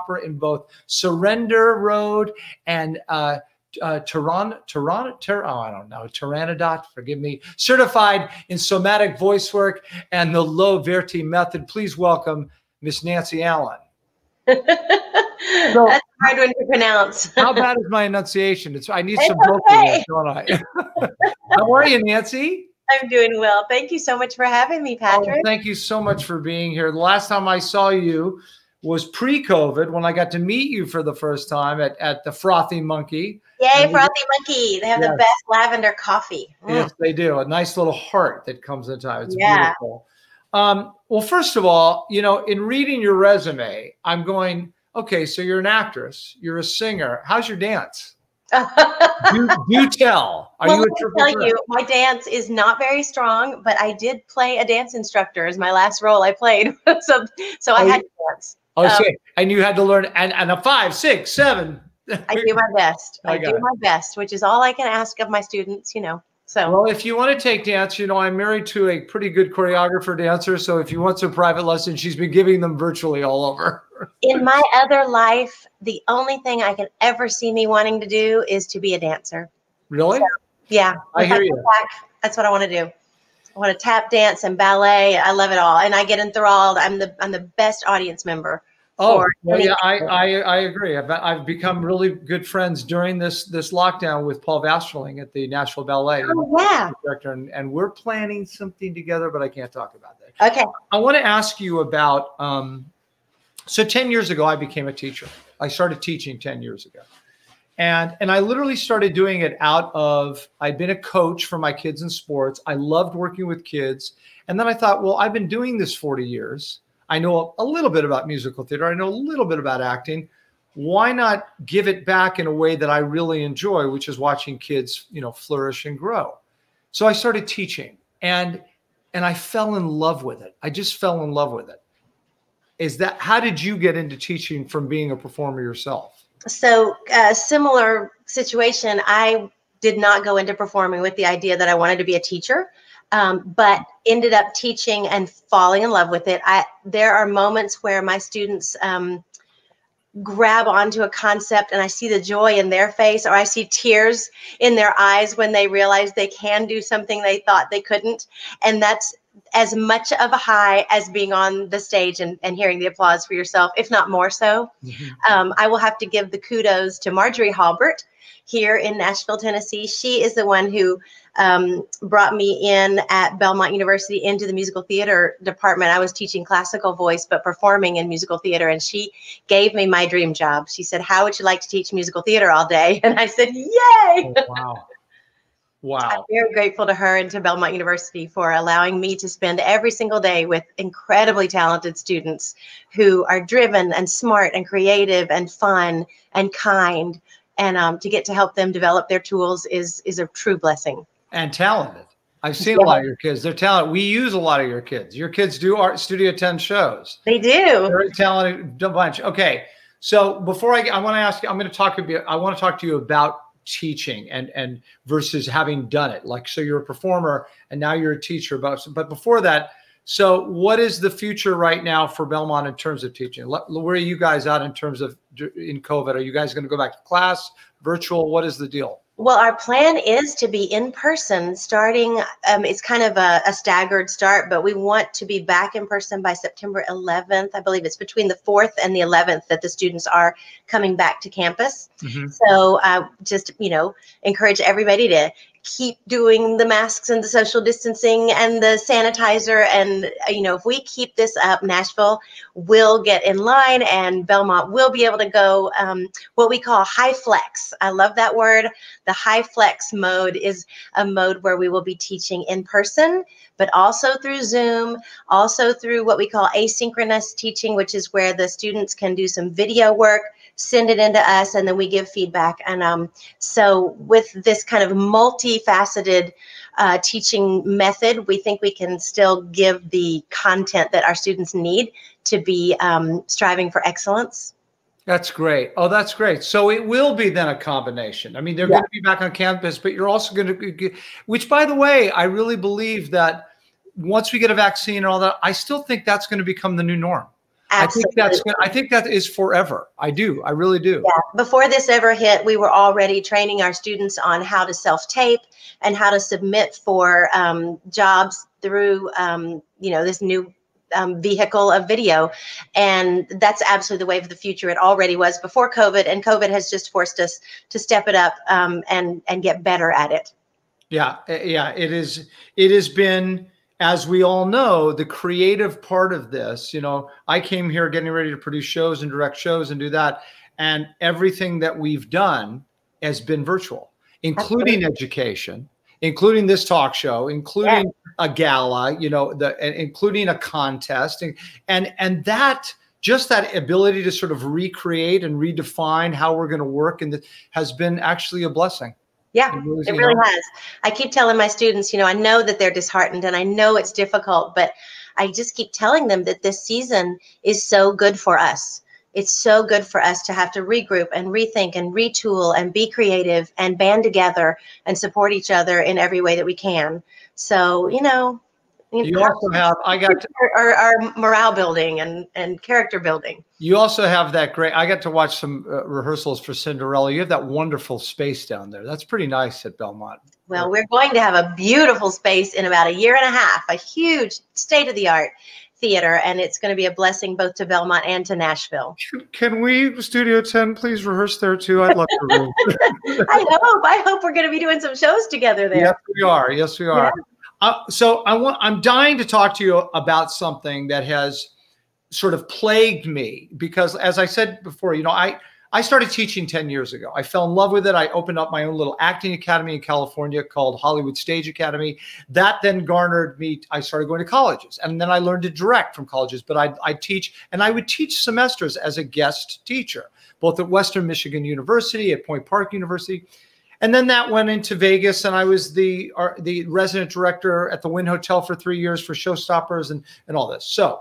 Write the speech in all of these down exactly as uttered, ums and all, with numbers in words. opera in both Surrender Road and uh, uh, Tehran, Tehran, Tehran, oh, I don't know, Tyrannodot, forgive me, certified in somatic voice work and the LoVetri method. Please welcome Miss Nancy Allen. So, that's a hard one to pronounce. How bad is my enunciation? It's I need it's some vocals, okay. Don't I? How are you, Nancy? I'm doing well. Thank you so much for having me, Patrick. Oh, thank you so much for being here. The last time I saw you was pre-COVID when I got to meet you for the first time at, at the Frothy Monkey. Yay, we, Frothy Monkey. They have yes. the best lavender coffee. Mm. Yes, they do. A nice little heart that comes in time. It's yeah. beautiful. Um, well, first of all, you know, in reading your resume, I'm going, okay, so you're an actress, you're a singer. How's your dance? do, do tell. Are well, you a triple let me tell threat? You, my dance is not very strong, but I did play a dance instructor as my last role I played. so so oh, I had to dance. Oh, um, shit. And you had to learn, and, and a five, six, seven. I do my best. I, I do it. my best, which is all I can ask of my students, you know. So. Well, if you want to take dance, you know, I'm married to a pretty good choreographer dancer. So if you want some private lessons, she's been giving them virtually all over. In my other life, the only thing I can ever see me wanting to do is to be a dancer. Really? So, yeah. I hear you. Back, that's what I want to do. I want to tap dance and ballet. I love it all. And I get enthralled. I'm the I'm the best audience member. Oh, well, yeah, I, I, I agree. I've, I've become really good friends during this this lockdown with Paul Vasterling at the Nashville Ballet. Oh, yeah. Director, and, and we're planning something together, but I can't talk about that. Okay. I want to ask you about, um, so ten years ago, I became a teacher. I started teaching ten years ago. And, and I literally started doing it out of, I'd been a coach for my kids in sports. I loved working with kids. And then I thought, well, I've been doing this forty years. I know a little bit about musical theater. I know a little bit about acting. Why not give it back in a way that I really enjoy, which is watching kids, you know, flourish and grow. So I started teaching, and and I fell in love with it. I just fell in love with it. Is that how did you get into teaching from being a performer yourself? So uh, similar situation. I did not go into performing with the idea that I wanted to be a teacher. Um, but ended up teaching and falling in love with it. I, there are moments where my students um, grab onto a concept and I see the joy in their face, or I see tears in their eyes when they realize they can do something they thought they couldn't. And that's as much of a high as being on the stage and, and hearing the applause for yourself, if not more so. Mm-hmm. um, I will have to give the kudos to Marjorie Halbert here in Nashville, Tennessee. She is the one who um, brought me in at Belmont University into the musical theater department. I was teaching classical voice, but performing in musical theater. And she gave me my dream job. She said, how would you like to teach musical theater all day? And I said, yay. Oh, wow. Wow. I'm very grateful to her and to Belmont University for allowing me to spend every single day with incredibly talented students who are driven and smart and creative and fun and kind. And um, to get to help them develop their tools is is a true blessing. And talented. I've seen yeah. a lot of your kids. They're talented. We use a lot of your kids. Your kids do our Studio Tenn shows. They do. Very talented bunch. Okay. So before I, I want to ask you, I'm going to talk about, I want to talk to you about teaching and, and versus having done it. Like, so you're a performer and now you're a teacher. But, but before that, so what is the future right now for Belmont in terms of teaching? Where are you guys at in terms of in COVID? Are you guys going to go back to class, virtual? What is the deal? Well, our plan is to be in person starting. Um, it's kind of a, a staggered start, but we want to be back in person by September eleventh. I believe it's between the fourth and the eleventh that the students are coming back to campus. Mm-hmm. So uh, just, you know, encourage everybody to keep doing the masks and the social distancing and the sanitizer. And, you know, if we keep this up, Nashville will get in line and Belmont will be able to go um, what we call high flex. I love that word. The high flex mode is a mode where we will be teaching in person, but also through Zoom, also through what we call asynchronous teaching, which is where the students can do some video work, send it into us, and then we give feedback. And um, so with this kind of multifaceted uh, teaching method, we think we can still give the content that our students need to be um, striving for excellence. That's great. Oh, that's great. So it will be then a combination. I mean, they're yeah. going to be back on campus, but you're also going to get, which by the way, I really believe that once we get a vaccine and all that, I still think that's going to become the new norm. Absolutely. I think that's, I think that is forever. I do. I really do. Yeah. Before this ever hit, we were already training our students on how to self-tape and how to submit for um, jobs through, um, you know, this new um, vehicle of video. And that's absolutely the wave of the future. It already was before COVID, and COVID has just forced us to step it up um, and, and get better at it. Yeah. Yeah. It is. It has been, as we all know, the creative part of this, you know, I came here getting ready to produce shows and direct shows and do that. And everything that we've done has been virtual, including education, including this talk show, including yeah. a gala, you know, the, including a contest. And, and, and that, just that ability to sort of recreate and redefine how we're going to work, and that has been actually a blessing. Yeah, it really, it really has. I keep telling my students, you know, I know that they're disheartened and I know it's difficult, but I just keep telling them that this season is so good for us. It's so good for us to have to regroup and rethink and retool and be creative and band together and support each other in every way that we can. So, you know, you, you know, also have, I got to, our, our morale building and, and character building. You also have that great, I got to watch some uh, rehearsals for Cinderella. You have that wonderful space down there. That's pretty nice at Belmont. Well, we're going to have a beautiful space in about a year and a half, a huge state-of-the-art theater. And it's going to be a blessing both to Belmont and to Nashville. Can we, Studio Tenn, please rehearse there too? I'd love to room. I hope, I hope we're going to be doing some shows together there. Yes, we are. Yes, we are. Yeah. Uh, so I want, I'm dying to talk to you about something that has sort of plagued me, because as I said before, you know, I, I started teaching ten years ago. I fell in love with it. I opened up my own little acting academy in California called Hollywood Stage Academy. That then garnered me, I started going to colleges, and then I learned to direct from colleges, but I, I teach, and I would teach semesters as a guest teacher, both at Western Michigan University, at Point Park University. And then that went into Vegas, and I was the uh, the resident director at the Wynn Hotel for three years for Showstoppers and, and all this. So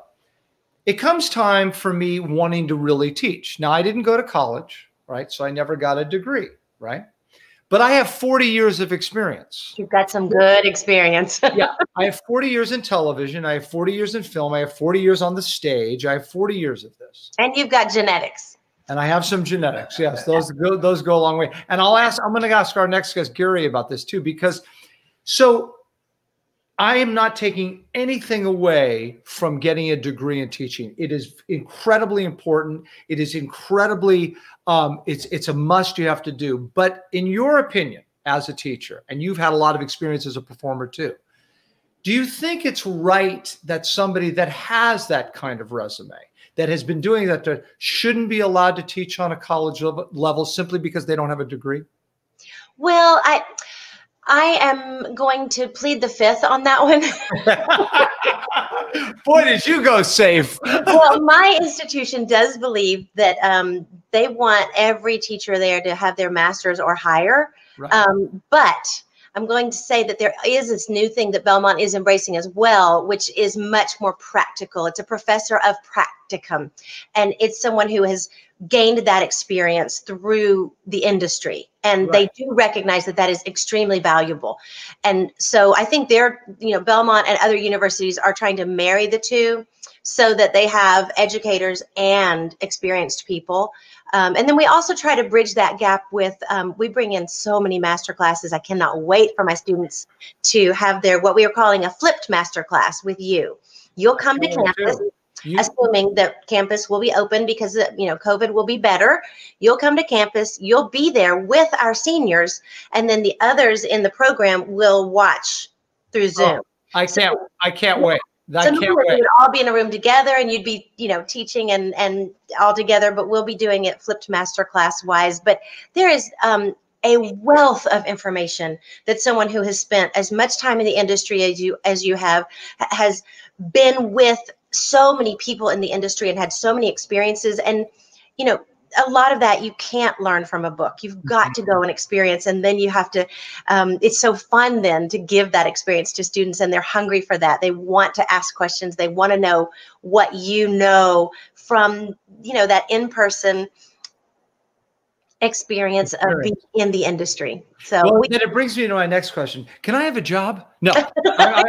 it comes time for me wanting to really teach. Now, I didn't go to college, right? So I never got a degree, right? But I have forty years of experience. You've got some good experience. Yeah. I have forty years in television. I have forty years in film. I have forty years on the stage. I have forty years of this. And you've got genetics. And I have some genetics. Yes, those go, those go a long way. And I'll ask, I'm going to ask our next guest, Gary, about this too, because so I am not taking anything away from getting a degree in teaching. It is incredibly important. It is incredibly, um, it's, it's a must, you have to do. But in your opinion, as a teacher, and you've had a lot of experience as a performer too, do you think it's right that somebody that has that kind of resume, that has been doing that, to, shouldn't be allowed to teach on a college level simply because they don't have a degree? Well, I I am going to plead the fifth on that one. Boy, did you go safe. Well, my institution does believe that um, they want every teacher there to have their master's or higher, right. um, but I'm going to say that there is this new thing that Belmont is embracing as well, which is much more practical. It's a professor of practicum, and it's someone who has gained that experience through the industry. And right. they do recognize that that is extremely valuable. And so I think they're, you know, Belmont and other universities are trying to marry the two so that they have educators and experienced people. Um, and then we also try to bridge that gap with, um, we bring in so many master classes. I cannot wait for my students to have their, what we are calling a flipped master class with you. You'll come to campus, you, assuming that campus will be open because, you know, COVID will be better. You'll come to campus, you'll be there with our seniors, and then the others in the program will watch through Zoom. Oh, I can't, so, I can't wait. I so can't wait. We'd all be in a room together, and you'd be, you know, teaching and and all together. But we'll be doing it flipped masterclass wise. But there is um, a wealth of information that someone who has spent as much time in the industry as you as you have has been with so many people in the industry and had so many experiences. And you know, a lot of that you can't learn from a book. You've got to go and experience, and then you have to, um, it's so fun then to give that experience to students, and they're hungry for that. They want to ask questions. They want to know what you know from, you know, that in-person experience of being in the industry. So well, we then it brings me to my next question. Can I have a job? No. I, I,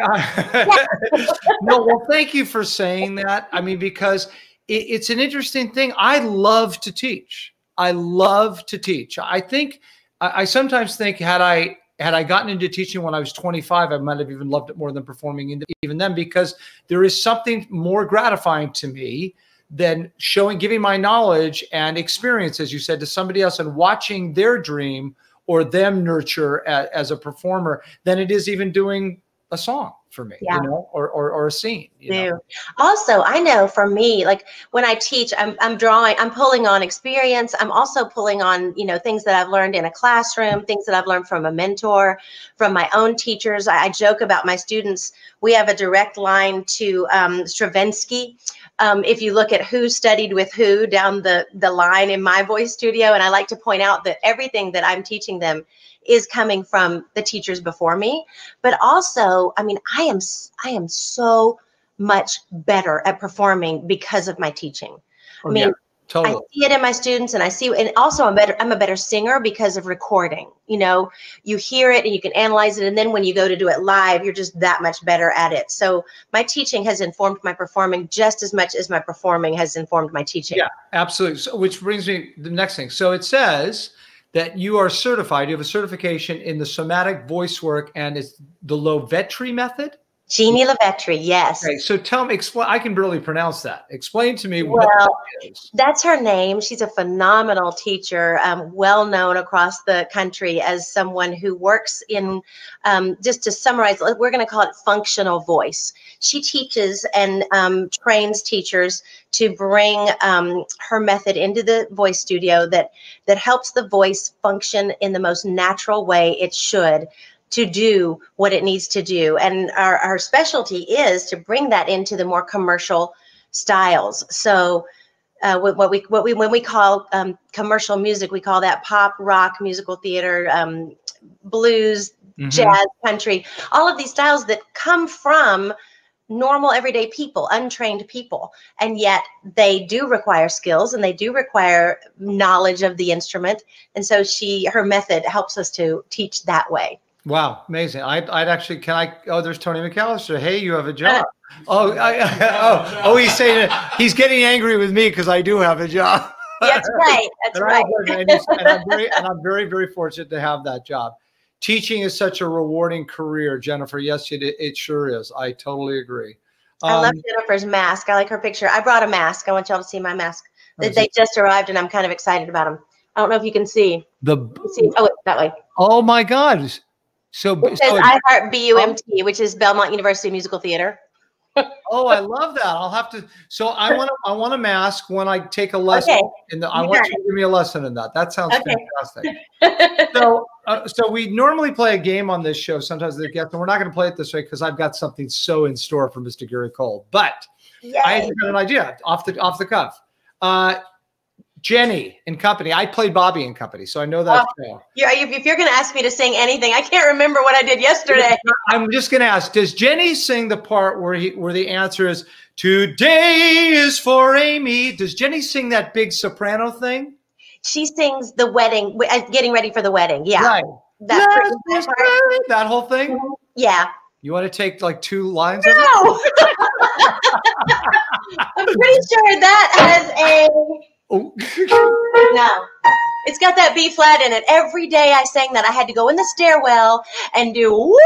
I, no, well, thank you for saying that. I mean, because it, it's an interesting thing. I love to teach. I love to teach. I think I, I sometimes think had I had I gotten into teaching when I was twenty-five, I might have even loved it more than performing into, even then, because there is something more gratifying to me than showing, giving my knowledge and experience, as you said, to somebody else and watching their dream or them nurture as, as a performer than it is even doing a song for me, yeah. you know, or, or, or a scene. You know? Also, I know for me, like when I teach, I'm, I'm drawing, I'm pulling on experience. I'm also pulling on, you know, things that I've learned in a classroom, things that I've learned from a mentor, from my own teachers. I, I joke about my students. We have a direct line to um, Stravinsky. Um, if you look at who studied with who down the, the line in my voice studio, and I like to point out that everything that I'm teaching them is coming from the teachers before me. But also, I mean, I am, I am so much better at performing because of my teaching. Oh, I mean, yeah, totally. I see it in my students, and I see, and also I'm better, I'm a better singer because of recording. You know, you hear it and you can analyze it. And then when you go to do it live, you're just that much better at it. So my teaching has informed my performing just as much as my performing has informed my teaching. Yeah, absolutely. So, which brings me to the next thing. So it says that you are certified, you have a certification in the somatic voice work, and it's the LoVetri method? Jeannie LoVetri, yes. Okay, so tell me, explain, I can barely pronounce that. Explain to me what well, that is. That's her name. She's a phenomenal teacher, um, well known across the country as someone who works in, um, just to summarize, we're gonna call it functional voice. She teaches and um, trains teachers to bring um, her method into the voice studio that, that helps the voice function in the most natural way it should, to do what it needs to do. And our, our specialty is to bring that into the more commercial styles. So uh, what we, what we, when we call um, commercial music, we call that pop, rock, musical theater, um, blues, mm-hmm. jazz, country, all of these styles that come from normal everyday people, untrained people, and yet they do require skills and they do require knowledge of the instrument. And so she, her method helps us to teach that way. Wow, amazing! I'd, I'd actually, can I? Oh, there's Tony McAllister. Hey, you have a job. Oh, I, oh, oh, he's saying it. He's getting angry with me because I do have a job. That's right. That's and right. And, and, I'm very, and I'm very, very fortunate to have that job. Teaching is such a rewarding career, Jennifer. Yes, it it sure is. I totally agree. Um, I love Jennifer's mask. I like her picture. I brought a mask. I want y'all to see my mask. They, they just arrived, and I'm kind of excited about them. I don't know if you can see the. See, oh, that way. Oh my God. So, it says, so I heart B U M T, which is Belmont University Musical Theater. Oh, I love that. I'll have to. So I want to. I want to mask when I take a lesson. Okay. In the, I want you to give me a lesson in that. That sounds okay. Fantastic. So, uh, so we normally play a game on this show. Sometimes they get, and we're not going to play it this way because I've got something so in store for Mister Gary Cole. But yay. I had an idea off the off the cuff. Uh, Jenny and Company. I played Bobby and Company, so I know that. Oh, yeah, if you're going to ask me to sing anything, I can't remember what I did yesterday. I'm just going to ask: does Jenny sing the part where he, where the answer is "Today is for Amy"? Does Jenny sing that big soprano thing? She sings the wedding, getting ready for the wedding. Yeah, right. That, yes, that, that whole thing. Yeah. You want to take like two lines? No. Of it? I'm pretty sure that has a. Oh. No, it's got that B flat in it. Every day I sang that, I had to go in the stairwell and do woo,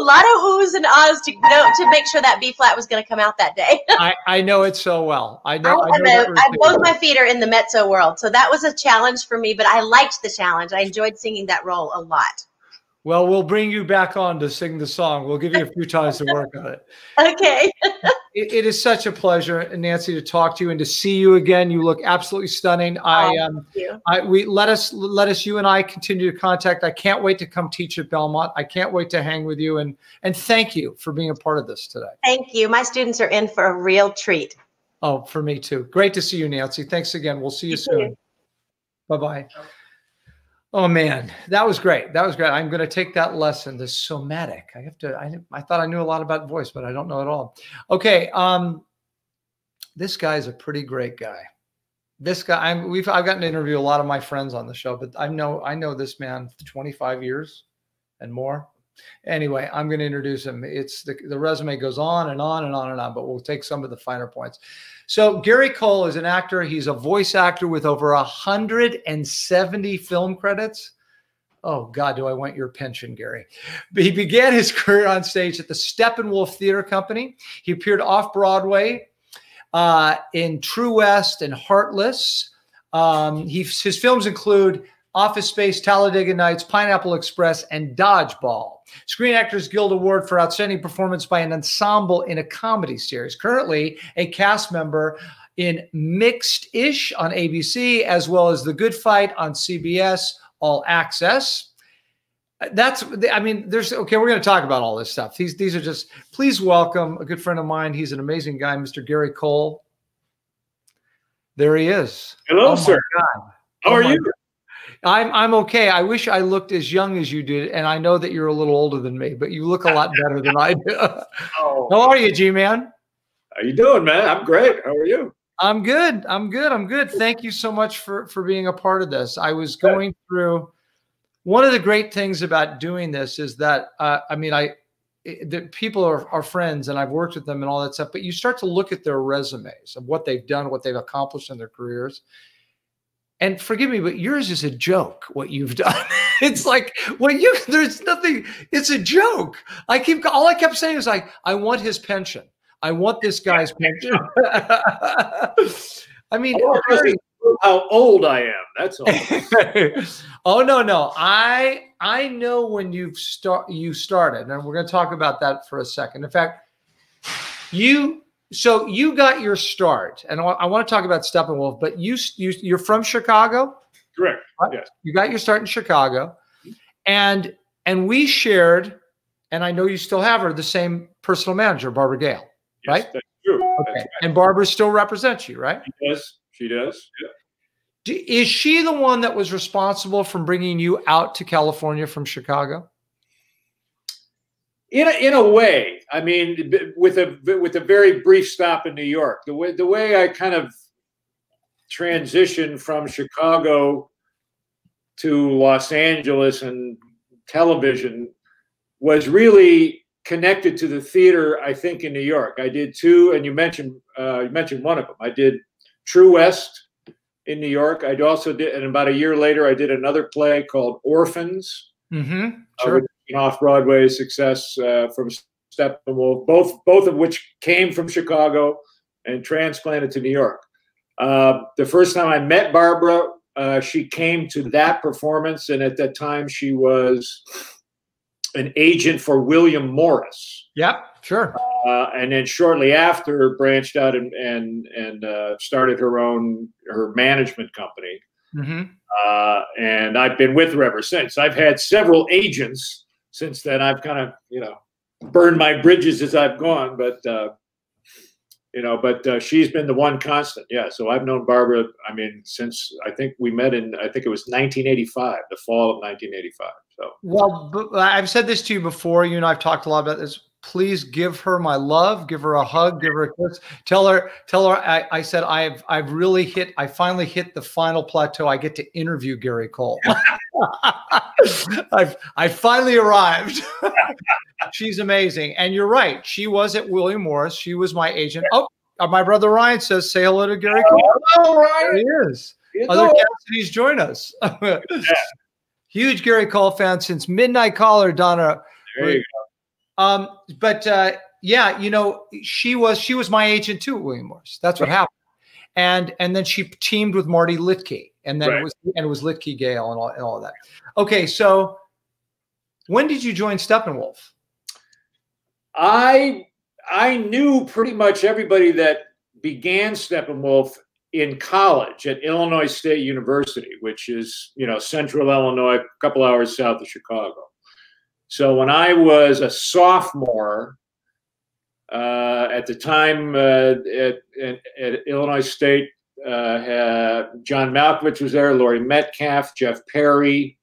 a lot of who's and ahs to know to make sure that B flat was going to come out that day. I, I know it so well. I know. I, I know a, I, both my feet are in the mezzo world, so that was a challenge for me. But I liked the challenge. I enjoyed singing that role a lot. Well, we'll bring you back on to sing the song. We'll give you a few times to work on it. Okay. It, it is such a pleasure, Nancy, to talk to you and to see you again. You look absolutely stunning. I um, I we let us let us you and I continue to contact. I can't wait to come teach at Belmont. I can't wait to hang with you, and and thank you for being a part of this today. Thank you. My students are in for a real treat. Oh, for me too. Great to see you, Nancy. Thanks again. We'll see you soon. Bye bye. Oh man, that was great. That was great. I'm going to take that lesson, the somatic. I have to, I, I thought I knew a lot about voice, but I don't know at all. Okay. Um, this guy is a pretty great guy. This guy, I'm, we've, I've gotten to interview a lot of my friends on the show, but I know, I know this man for twenty-five years and more. Anyway, I'm going to introduce him. It's the, the resume goes on and on and on and on, but we'll take some of the finer points. So Gary Cole is an actor. He's a voice actor with over one hundred seventy film credits. Oh, God, do I want your pension, Gary. He began his career on stage at the Steppenwolf Theater Company. He appeared off-Broadway uh, in True West and Heartless. Um, he, his films include Office Space, Talladega Nights, Pineapple Express, and Dodgeball. Screen Actors Guild Award for Outstanding Performance by an Ensemble in a Comedy Series. Currently a cast member in Mixed-ish on A B C, as well as The Good Fight on C B S All Access. That's, I mean, there's, okay, we're going to talk about all this stuff. These, these are just, please welcome a good friend of mine. He's an amazing guy, Mister Gary Cole. There he is. Hello, oh sir. God. How oh are you? God. I'm, I'm okay. I wish I looked as young as you did, and I know that you're a little older than me, but you look a lot better than I do. Oh. How are you, G-Man? How you doing, man? I'm great. How are you? I'm good. I'm good. I'm good. Thank you so much for, for being a part of this. I was going through one of the great things about doing this is that, uh, I mean, I, the people are, are friends and I've worked with them and all that stuff, but you start to look at their resumes of what they've done, what they've accomplished in their careers. And forgive me, but yours is a joke, what you've done. It's like, well, you, there's nothing, it's a joke. I keep, all I kept saying is like, I want his pension. I want this guy's picture. I mean, I Gary, how old I am. That's all. Oh no, no. I I know when you've start you started, and we're going to talk about that for a second. In fact, you so you got your start, and I, I want to talk about Steppenwolf. But you you you're from Chicago, correct? Right? Yes. You got your start in Chicago, and and we shared, and I know you still have her, the same personal manager, Barbara Gale. Right? Yes, that's true. Okay. That's right. And Barbara still represents you, right? She does. She does. Yeah. Do, is she the one that was responsible for bringing you out to California from Chicago? In a, in a way, I mean, with a with a very brief stop in New York. The way the way I kind of transitioned from Chicago to Los Angeles and television was really connected to the theater, I think, in New York. I did two, and you mentioned uh, you mentioned one of them. I did True West in New York. I also did, and about a year later, I did another play called Orphans. Mm-hmm. Sure. Uh, an off-Broadway success uh, from Steppenwolf, both both of which came from Chicago and transplanted to New York. Uh, the first time I met Barbara, uh, she came to that performance, and at that time, she was an agent for William Morris. Yep, sure. Uh, and then shortly after, branched out and and and uh, started her own her management company. Mm-hmm. uh, and I've been with her ever since. I've had several agents since then. I've kind of you know burned my bridges as I've gone, but uh, you know, but uh, she's been the one constant. Yeah. So I've known Barbara. I mean, since I think we met in I think it was nineteen eighty-five, the fall of nineteen eighty-five. So. Well, I've said this to you before. You and I've talked a lot about this. Please give her my love. Give her a hug. Give her a kiss. Tell her. Tell her. I, I said I've I've really hit. I finally hit the final plateau. I get to interview Gary Cole. I've I finally arrived. She's amazing, and you're right. She was at William Morris. She was my agent. Oh, my brother Ryan says say hello to Gary Cole. Hello, Ryan. There he is. You Other Cassidy's join us. Yeah. Huge Gary Cole fan since Midnight Caller, Donna. There you go. Um, but uh, yeah, you know, she was she was my agent too, William Morris. That's what right. happened, and and then she teamed with Marty Litke, and then right. it was and it was Litke Gale and all and all of that. Okay, so when did you join Steppenwolf? I I knew pretty much everybody that began Steppenwolf in college at Illinois State University, which is, you know, central Illinois, a couple hours south of Chicago. So when I was a sophomore, uh, at the time uh, at, at, at Illinois State, uh, uh, John Malkovich was there, Laurie Metcalf, Jeff Perry,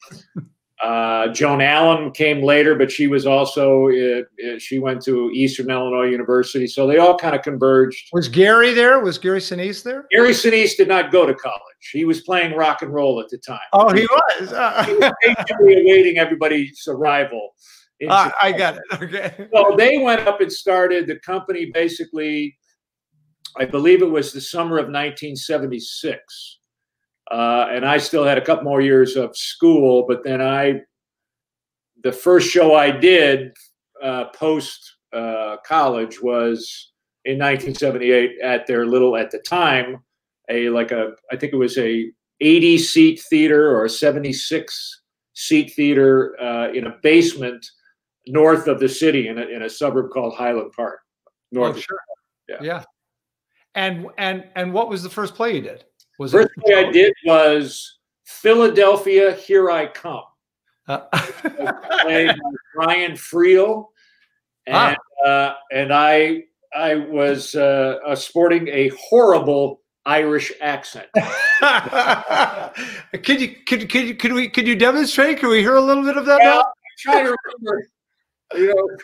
uh, Joan Allen came later, but she was also, uh, she went to Eastern Illinois University. So they all kind of converged. Was Gary there? Was Gary Sinise there? Gary Sinise did not go to college. He was playing rock and roll at the time. Oh, he was. Uh. He was patiently awaiting everybody's arrival Uh, I got it. Okay. So they went up and started the company basically, I believe it was the summer of nineteen seventy-six. Uh, and I still had a couple more years of school, but then I, the first show I did uh, post uh, college was in nineteen seventy-eight at their little, at the time, a like a, I think it was a eighty seat theater or a seventy-six seat theater uh, in a basement north of the city in a, in a suburb called Highland Park. North. Oh, sure. Yeah. Yeah. And, and, and what was the first play you did? Was first it play I did was Philadelphia, Here I Come. Uh, I played by Brian Friel. And, ah. uh, and I, I was uh, uh, sporting a horrible Irish accent. Could you, could, could you, could we, could you demonstrate? Can we hear a little bit of that? Well, now? I try to remember, you know,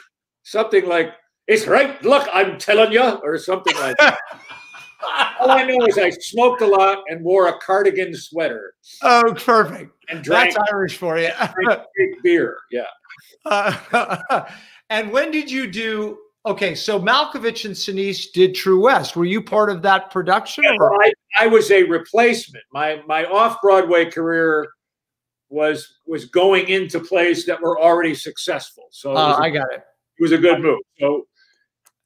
something like, "It's right, look, I'm telling you," or something like that. All I know is I smoked a lot and wore a cardigan sweater. Oh, perfect. And drank, that's Irish for you. Drank big beer, yeah. Uh, and when did you do, okay, so Malkovich and Sinise did True West. Were you part of that production? Yeah, or? I, I was a replacement. My my off-Broadway career was, was going into plays that were already successful. So uh, a, I got it. It was a good move. So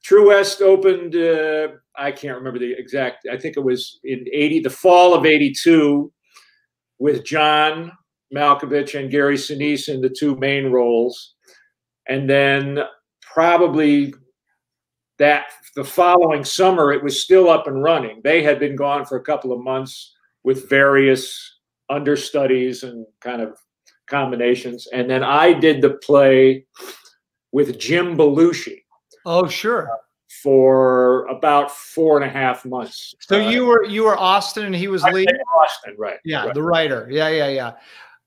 True West opened, uh, I can't remember the exact, I think it was in eighty, the fall of eighty-two, with John Malkovich and Gary Sinise in the two main roles. And then probably that the following summer, it was still up and running. They had been gone for a couple of months with various understudies and kind of combinations. And then I did the play with Jim Belushi. Oh, sure. Uh, for about four and a half months. So uh, you were you were Austin and he was Lee? Austin, right. Yeah, right. The writer. Yeah, yeah, yeah.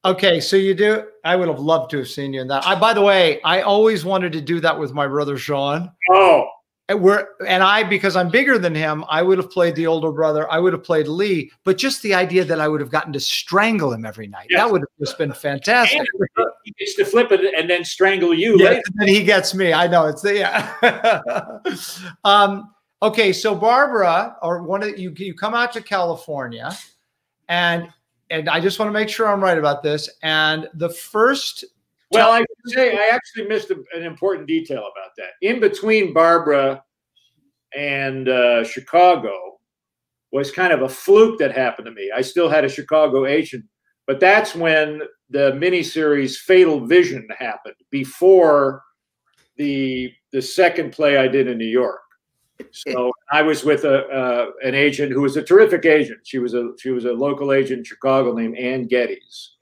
Okay, so you do, I would have loved to have seen you in that. I, by the way, I always wanted to do that with my brother, Shaun. Oh. And, we're, and I, because I'm bigger than him, I would have played the older brother. I would have played Lee. But just the idea that I would have gotten to strangle him every night. Yes. That would have just been fantastic. And he gets to flip it and then strangle you. Yeah, later. And then he gets me. I know. It's the, yeah. um, okay. So Barbara, or one of you, you come out to California and, and I just want to make sure I'm right about this. And the first, well, I can say I actually missed a, an important detail about that. In between Barbara and uh, Chicago was kind of a fluke that happened to me. I still had a Chicago agent, but that's when the miniseries Fatal Vision happened before the the second play I did in New York. So I was with a uh, an agent who was a terrific agent. She was a she was a local agent in Chicago named Ann Geddes.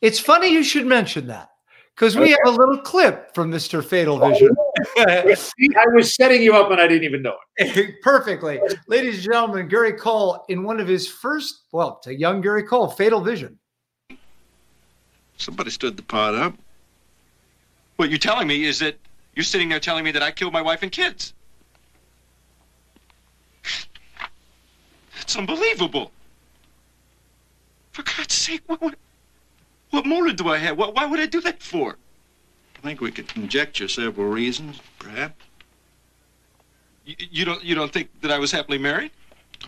It's funny you should mention that. Because we okay. have a little clip from Mister Fatal Vision. Oh, see, I was setting you up and I didn't even know it. Perfectly. Ladies and gentlemen, Gary Cole in one of his first, well, to young Gary Cole, Fatal Vision. Somebody stood the pot up. What you're telling me is that you're sitting there telling me that I killed my wife and kids. That's unbelievable. For God's sake, what would... What motive do I have? What, why would I do that for? I think we could conjecture several reasons, perhaps. You, you don't you don't think that I was happily married?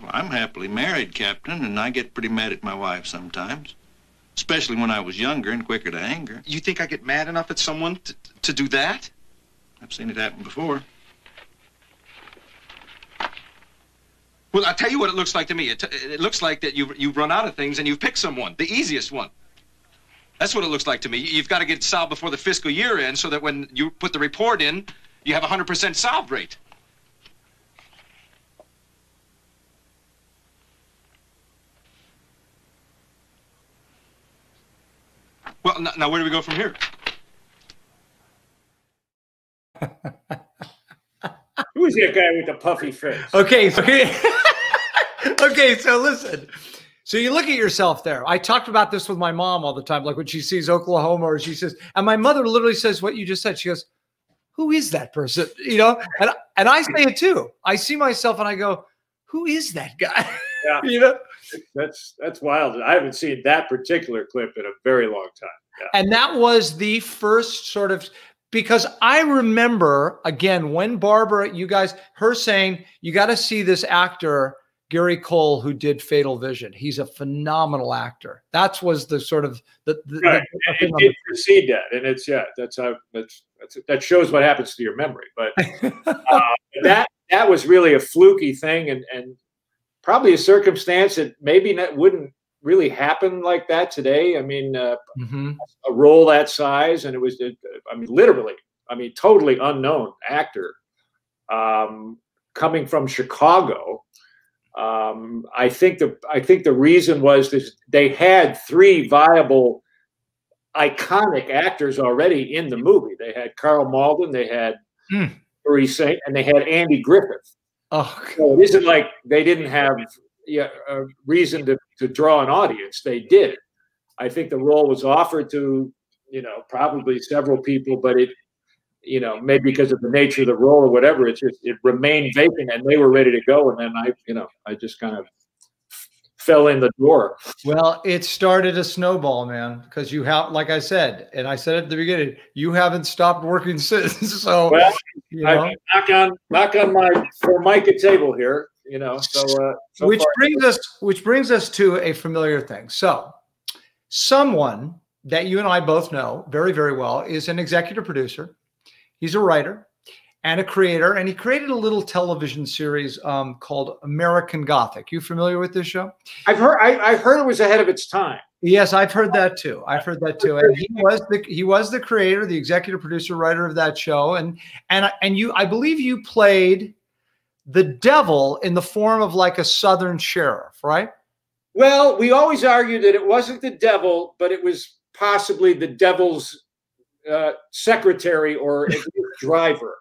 Well, I'm happily married, Captain, and I get pretty mad at my wife sometimes, especially when I was younger and quicker to anger. You think I get mad enough at someone to, to do that? I've seen it happen before. Well, I'll tell you what it looks like to me. It, it looks like that you've, you've run out of things and you've picked someone, the easiest one. That's what it looks like to me. You've got to get it solved before the fiscal year ends so that when you put the report in, you have a one hundred percent solve rate. Well, now where do we go from here? Who is that guy with the puffy face? Okay, so, okay, so listen. So you look at yourself there. I talked about this with my mom all the time, like when she sees Oklahoma or she says, and my mother literally says what you just said. She goes, who is that person? You know, and, and I say it too. I see myself and I go, who is that guy? Yeah. You know, that's, that's wild. I haven't seen that particular clip in a very long time. Yeah. And that was the first sort of Because I remember, again, when Barbara, you guys, her saying, you got to see this actor, Gary Cole, who did Fatal Vision. He's a phenomenal actor. That was the sort of the. the, right. the it did precede that, and it's yeah, that's how that's, that's that shows what happens to your memory. But uh, that that was really a fluky thing, and and probably a circumstance that maybe not, wouldn't really happen like that today. I mean, uh, mm-hmm. a role that size, and it was, I mean, literally, I mean, totally unknown actor um, coming from Chicago. Um, I think the I think the reason was this: they had three viable, iconic actors already in the movie. They had Carl Malden, they had mm. Marie Saint, and they had Andy Griffith. Oh, so it isn't like they didn't have yeah, a reason to to draw an audience. They did. I think the role was offered to you know probably several people, but it you know maybe because of the nature of the role or whatever, it just it remained vacant, and they were ready to go. And then I you know I just kind of fell in the door. Well, it started a snowball, man, because you have, like I said, and I said at the beginning, you haven't stopped working since. So. Well, You know? I knock on knock on my formica table here, you know. So, uh, so which far. brings us which brings us to a familiar thing. So, someone that you and I both know very very well is an executive producer. He's a writer and a creator, and he created a little television series um, called American Gothic. You familiar with this show? I've heard. I, I heard it was ahead of its time. Yes, I've heard that too. I've heard that too. And he was the he was the creator, the executive producer, writer of that show. And and and you, I believe you played the devil in the form of like a Southern sheriff, right? Well, we always argued that it wasn't the devil, but it was possibly the devil's uh, secretary or driver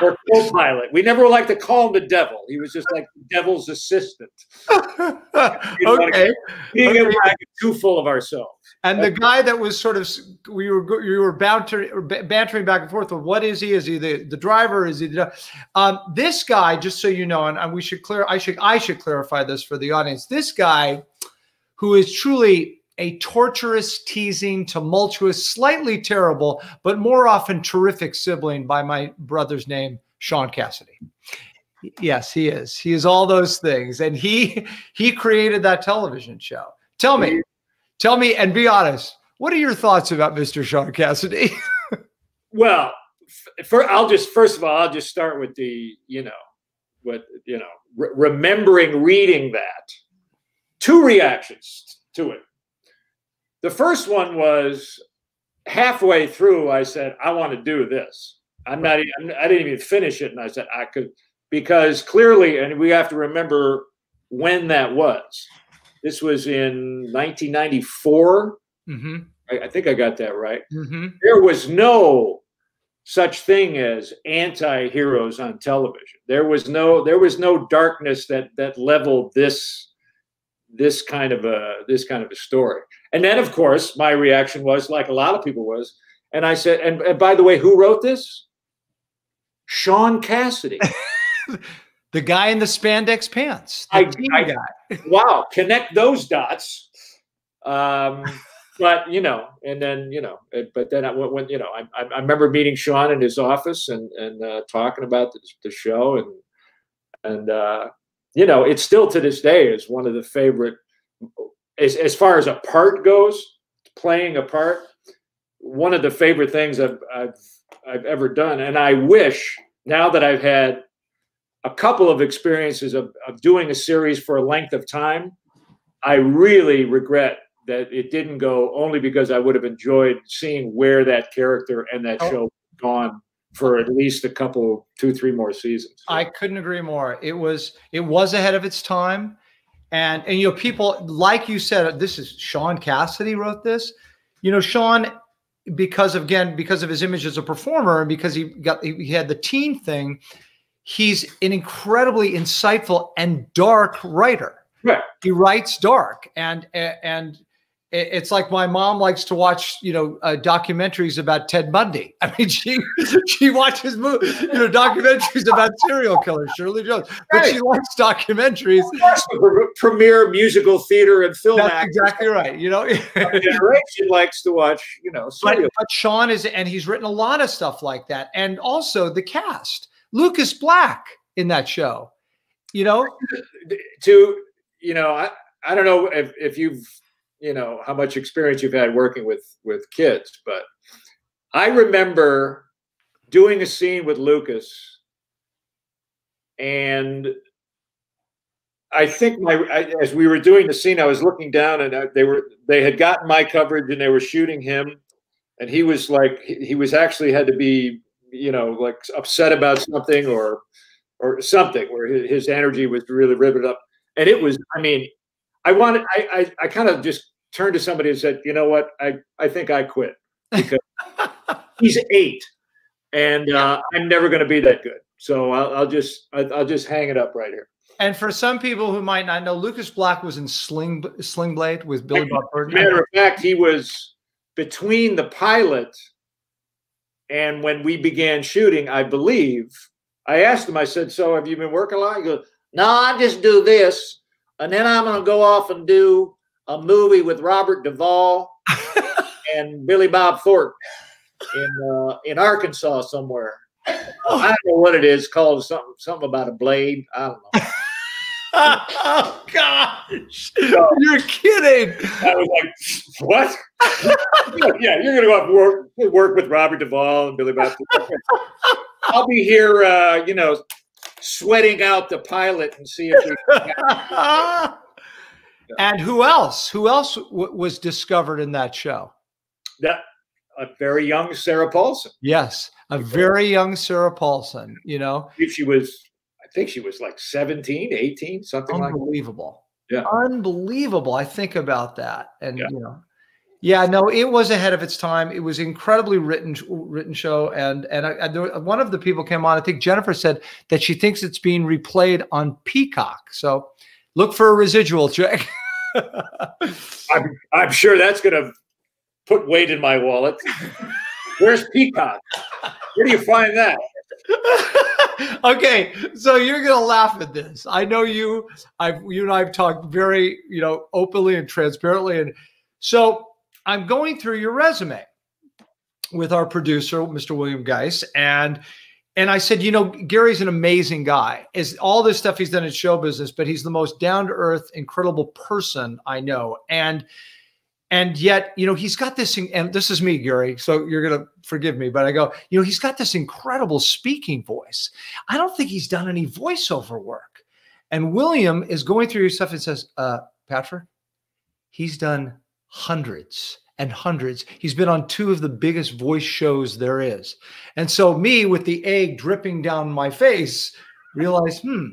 or co-pilot. We never liked to call him the devil. He was just like the devil's assistant. Okay. Being okay. Like too full of ourselves. And That's the guy that was sort of, we were you were bantering, bantering back and forth with, what is he? Is he the, the driver? Is he the, um, this guy, just so you know, and, and we should clear, I should, I should clarify this for the audience. This guy, who is truly a torturous, teasing, tumultuous, slightly terrible, but more often terrific sibling by my brother's name, Shaun Cassidy. Yes, he is. He is all those things. And he he created that television show. Tell me, tell me and be honest, what are your thoughts about Mister Shaun Cassidy? Well, for, I'll just, first of all, I'll just start with the, you know, what, you know, re remembering reading that. Two reactions to it. The first one was halfway through. I said, "I want to do this." I'm not. I didn't even finish it, and I said, "I could," because clearly, and we have to remember when that was. This was in nineteen ninety-four. Mm-hmm. I, I think I got that right. Mm-hmm. There was no such thing as anti-heroes on television. There was no. There was no darkness that that leveled this. this kind of a this kind of a story. And then, of course, my reaction was, like a lot of people was, and I said, and, and by the way, who wrote this? Shaun Cassidy. The guy in the spandex pants. I, I got wow, connect those dots. Um, but you know, and then you know, but then I went, when, you know, I, I remember meeting Shaun in his office and and uh, talking about the, the show and and. Uh, You know, it's still to this day is one of the favorite, as, as far as a part goes, playing a part, one of the favorite things I've, I've, I've ever done. And I wish, now that I've had a couple of experiences of, of doing a series for a length of time, I really regret that it didn't go, only because I would have enjoyed seeing where that character and that oh. show had gone for at least a couple, two, three more seasons. I couldn't agree more. It was it was ahead of its time. And, and you know, people, like you said, this is Shaun Cassidy wrote this. You know, Shaun, because of, again, because of his image as a performer and because he got he had the teen thing, he's an incredibly insightful and dark writer. Right. He writes dark. And and it's like my mom likes to watch, you know, uh, documentaries about Ted Bundy. I mean, she she watches movie, you know, documentaries about serial killers, Shirley Jones. But right. she likes documentaries. Premier musical theater and film. That's actors. Exactly right. You know, she likes to watch, you know. But, but Shaun is, and he's written a lot of stuff like that, and also the cast, Lucas Black in that show. You know, to you know, I I don't know if if you've. you know, how much experience you've had working with, with kids. But I remember doing a scene with Lucas, and I think my, I, as we were doing the scene, I was looking down, and I, they were, they had gotten my coverage and they were shooting him. And he was like, he was actually had to be, you know, like upset about something or, or something where his energy was really riveted up. And it was, I mean, I wanted. I I, I kind of just turned to somebody and said, "You know what? I I think I quit because he's eight, and uh, I'm never going to be that good. So I'll, I'll just I'll, I'll just hang it up right here." And for some people who might not know, Lucas Black was in Sling Sling Blade with Billy Bob Thornton. Matter of fact, he was between the pilot and when we began shooting. I believe I asked him. I said, "So have you been working a lot?" He goes, "No, I just do this. And then I'm going to go off and do a movie with Robert Duvall and Billy Bob Thornton in, uh, in Arkansas somewhere. I don't know what it is, called something, something about a blade. I don't know." Oh, gosh. So, you're kidding. I was like, what? Yeah, you're going to go off work, work with Robert Duvall and Billy Bob Thornton. I'll be here, uh, you know, sweating out the pilot and see if we can. And who else? Who else w was discovered in that show? That a very young Sarah Paulson. Yes, a very young Sarah Paulson, you know. If she was, I think she was like seventeen, eighteen, something like that. Unbelievable. Yeah. Unbelievable. I think about that. And yeah. you know. Yeah, no, it was ahead of its time. It was incredibly written, written show, and and I, I, there, one of the people came on. I think Jennifer said that she thinks it's being replayed on Peacock. So, look for a residual check. I'm, I'm sure that's going to put weight in my wallet. Where's Peacock? Where do you find that? Okay, so you're gonna laugh at this. I know you. I've you and I've talked very, you know, openly and transparently, and so. I'm going through your resume with our producer, Mister William Geis, and and I said, you know, Gary's an amazing guy. Is all this stuff he's done in show business, but he's the most down-to-earth, incredible person I know. And and yet, you know, he's got this, and this is me, Gary, so you're gonna forgive me, but I go, you know, he's got this incredible speaking voice. I don't think he's done any voiceover work. And William is going through your stuff and says, uh, Patrick, he's done hundreds and hundreds. He's been on two of the biggest voice shows there is. And so me with the egg dripping down my face realized, Hmm,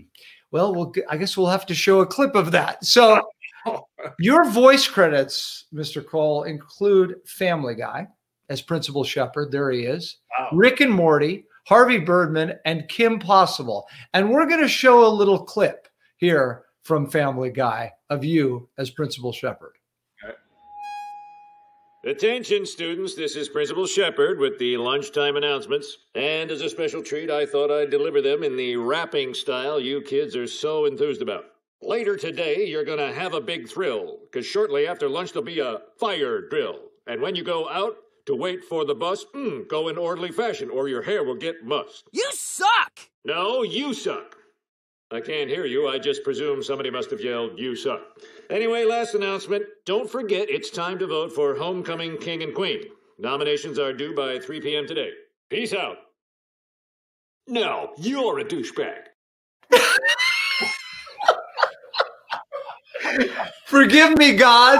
well, we'll, I guess we'll have to show a clip of that. So your voice credits, Mister Cole, include Family Guy as Principal Shepherd. There he is. Wow. Rick and Morty, Harvey Birdman, and Kim Possible. And we're going to show a little clip here from Family Guy of you as Principal Shepherd. Attention, students, this is Principal Shepherd with the lunchtime announcements. And as a special treat, I thought I'd deliver them in the rapping style you kids are so enthused about. Later today, you're going to have a big thrill, because shortly after lunch, there'll be a fire drill. And when you go out to wait for the bus, mm, go in orderly fashion, or your hair will get mussed. You suck! No, you suck. I can't hear you. I just presume somebody must have yelled, you suck. Anyway, last announcement. Don't forget, it's time to vote for Homecoming King and Queen. Nominations are due by three P M today. Peace out. No, you're a douchebag. Forgive me, God.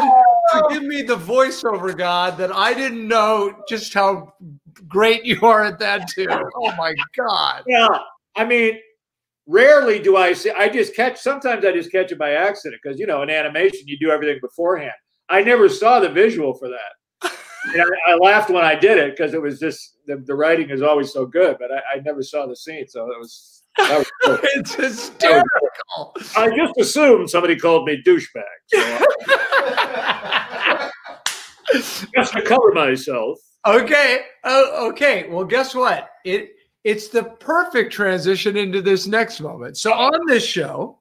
Forgive me, the voiceover God, that I didn't know just how great you are at that, too. Oh, my God. Yeah, I mean... Rarely do I see, I just catch, sometimes I just catch it by accident because, you know, in animation, you do everything beforehand. I never saw the visual for that. And I, I laughed when I did it because it was just, the, the writing is always so good, but I, I never saw the scene. So it was, that was cool. It's hysterical. I just assumed somebody called me douchebag. So I, Just to cover myself. Okay. Oh, okay. Well, guess what? It it's the perfect transition into this next moment. So on this show,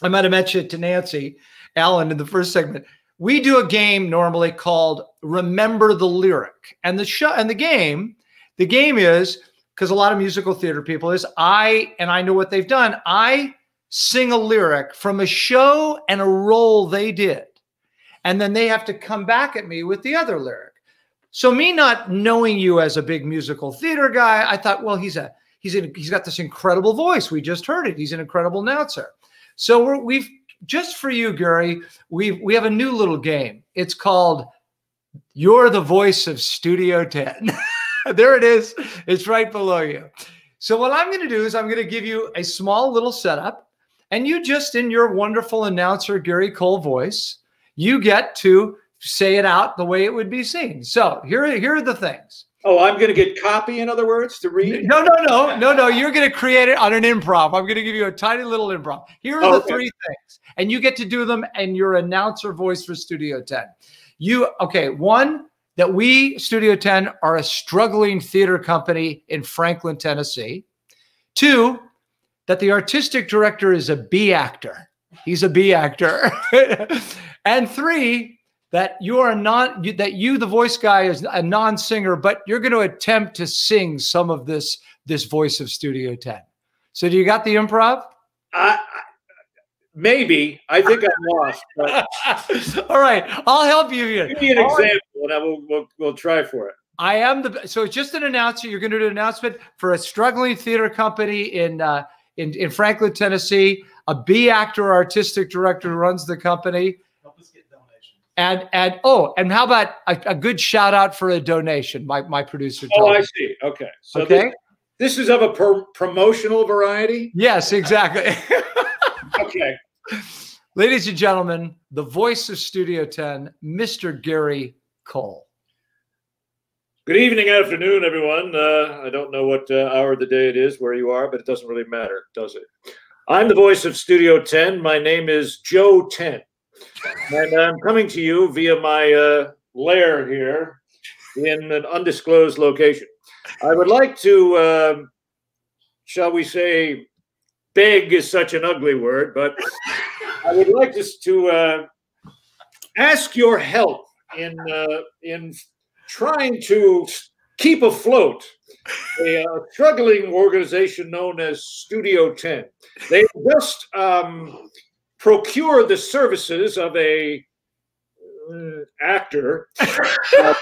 I might have mentioned it to Nancy Allen in the first segment. We do a game normally called Remember the Lyric, and the show and the game. The game is, because a lot of musical theater people is I and I know what they've done. I sing a lyric from a show and a role they did, and then they have to come back at me with the other lyric. So me not knowing you as a big musical theater guy, I thought, well, he's a he's in, he's got this incredible voice. We just heard it. He's an incredible announcer. So we're, we've just for you, Gary, we we have a new little game. It's called You're the Voice of Studio Tenn. There it is. It's right below you. So what I'm going to do is I'm going to give you a small little setup, and you just in your wonderful announcer Gary Cole voice, you get to say it out the way it would be seen. So here, here are the things. Oh, I'm going to get copy, in other words, to read? No, no, no. No, no. You're going to create it on an improv. I'm going to give you a tiny little improv. Here are oh, the okay. three things, and you get to do them in your announcer voice for Studio Tenn. You, okay, one, that we, Studio Tenn, are a struggling theater company in Franklin, Tennessee. Two, that the artistic director is a B actor. He's a B actor. And three, that you are not, that you, the voice guy, is a non-singer, but you're going to attempt to sing some of this, this voice of Studio Tenn. So do you got the improv? I, I maybe. I think I'm lost. But... All right. I'll help you here. Give me an All example right. and I will, we'll, we'll try for it. I am the, so it's just an announcer. You're going to do an announcement for a struggling theater company in, uh, in, in Franklin, Tennessee. A B actor, artistic director runs the company. Help us get donations. And, and oh, and how about a, a good shout out for a donation? My, my producer told me. Oh, I see. Okay. So okay. This, this is of a pro promotional variety? Yes, exactly. Okay. Ladies and gentlemen, the voice of Studio Tenn, Mister Gary Cole. Good evening, afternoon, everyone. Uh, I don't know what uh, hour of the day it is where you are, but it doesn't really matter, does it? I'm the voice of Studio Tenn. My name is Joe Tenn, and I'm coming to you via my uh, lair here in an undisclosed location. I would like to, uh, shall we say, beg is such an ugly word, but I would like to, to uh, ask your help in uh, in trying to keep afloat a uh, struggling organization known as Studio Tenn. They just um, procure the services of a uh, actor, uh,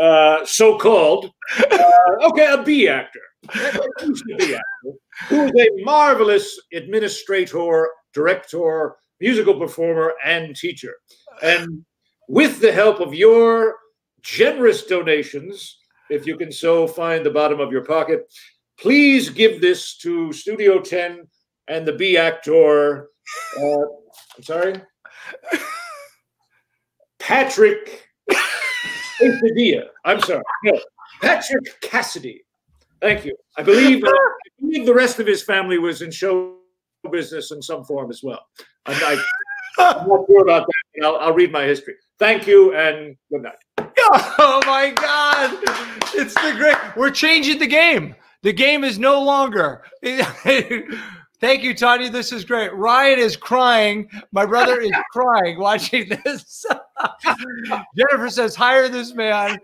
uh, so-called, uh, okay, a B actor. Who is a marvelous administrator, director, musical performer, and teacher. And with the help of your generous donations, if you can so find the bottom of your pocket, please give this to Studio Tenn and the B actor, uh, I'm sorry, Patrick Cassidy. I'm sorry, no, Patrick Cassidy. Thank you. I believe, uh, I believe the rest of his family was in show business in some form as well. I'm not, I'm not sure about that. I'll, I'll read my history. Thank you and good night. Oh, my God. It's the great. We're changing the game. The game is no longer. Thank you, Tanya. This is great. Ryan is crying. My brother is crying watching this. Jennifer says, hire this man.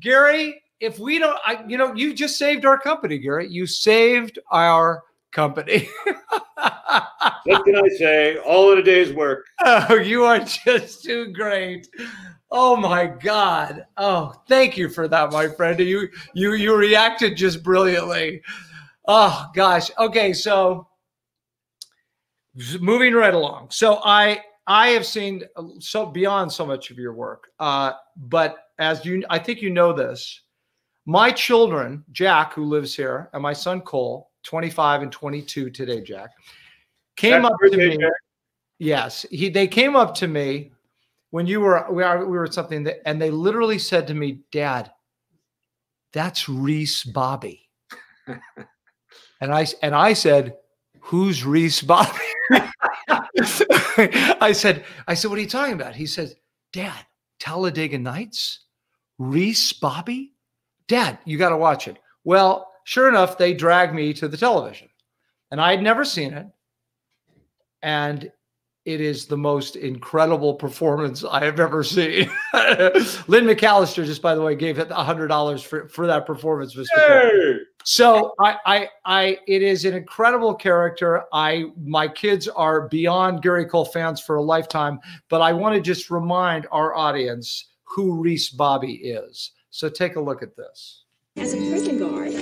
Gary. If we don't, I, you know, you just saved our company, Gary. You saved our company. What can I say? All in a day's work. Oh, you are just too great. Oh my God. Oh, thank you for that, my friend. You, you, you reacted just brilliantly. Oh gosh. Okay, so moving right along. So I, I have seen so beyond so much of your work, uh, but as you, I think you know this. My children, Jack, who lives here, and my son, Cole, twenty-five and twenty-two today, Jack, came That's up to me. Jack. Yes. He, they came up to me when you were, we were, we were at something that, and they literally said to me, Dad, that's Reese Bobby. and I, and I said, who's Reese Bobby? I said, I said, what are you talking about? He said, Dad, Talladega Nights, Reese, Bobby, Dad, you got to watch it. Well, sure enough, they dragged me to the television, and I had never seen it. And it is the most incredible performance I have ever seen. Lynn McAllister, just by the way, gave it one hundred dollars for, for that performance. So I, I, I, it is an incredible character. I, my kids are beyond Gary Cole fans for a lifetime, but I want to just remind our audience who Reese Bobby is. So take a look at this. As a prison guard.